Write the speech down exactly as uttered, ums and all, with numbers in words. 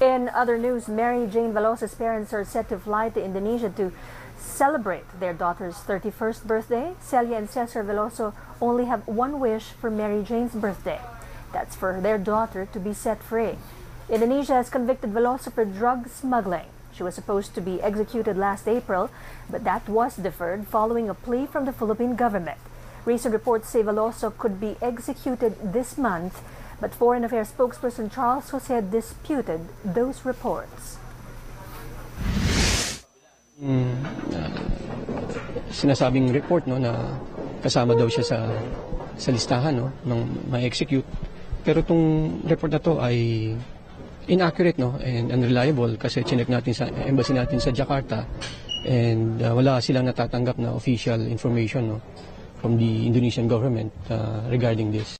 In other news, Mary Jane Veloso's parents are set to fly to Indonesia to celebrate their daughter's thirty-first birthday. Celia and Cesar Veloso only have one wish for Mary Jane's birthday. That's for their daughter to be set free. Indonesia has convicted Veloso for drug smuggling. She was supposed to be executed last April, but that was deferred following a plea from the Philippine government. Recent reports say Veloso could be executed this month, but Foreign Affairs spokesperson Charles Jose disputed those reports. Mm, uh, sinasabing report no na kasama daw siya sa sa listahan no ng ma-execute, pero tong report na to ay inaccurate no and unreliable kasi chinek natin sa embassy natin sa Jakarta and uh, wala silang natatanggap na official information no from the Indonesian government uh, regarding this.